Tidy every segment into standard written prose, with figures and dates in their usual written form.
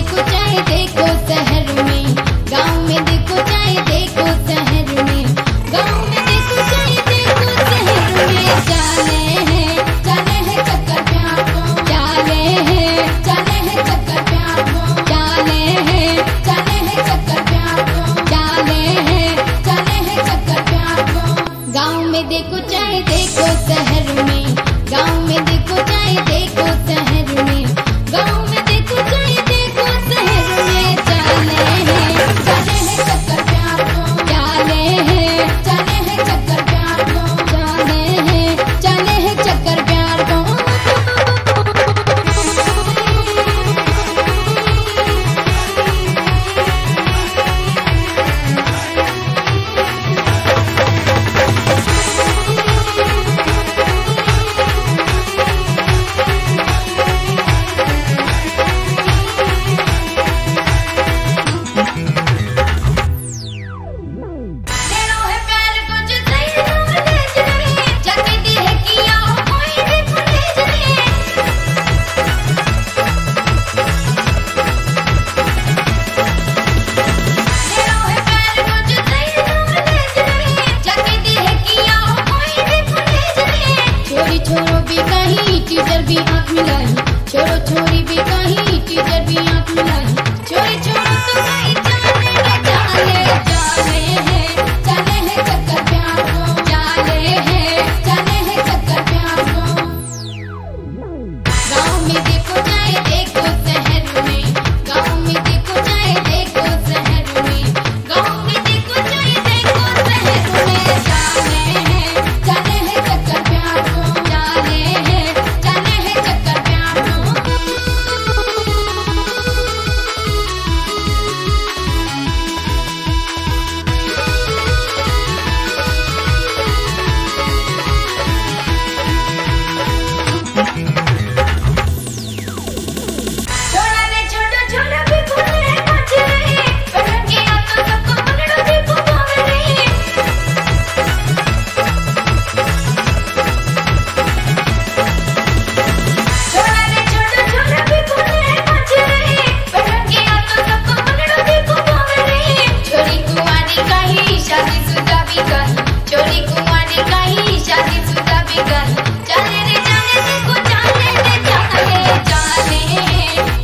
देखो चाहे देखो शहर में, गांव में देखो चाहे देखो शहर में, गांव में देखो चाहे देखो शहर में। जाने हैं चक्कर प्यार को, जाने हैं चक्कर प्यार को, जाने हैं चक्कर प्यार को, जाने हैं चक्कर प्यार को। गांव में देखो चाहे देखो शहर में, गांव में देखो चाहे देखो शहर में, गांव में देखो चाहे देखो शहर में। जाने हैं चक्कर प्यार को, जाने हैं चक्कर प्यार को, जाने हैं चक्कर प्यार को।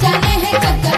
जाने हैं चक्कर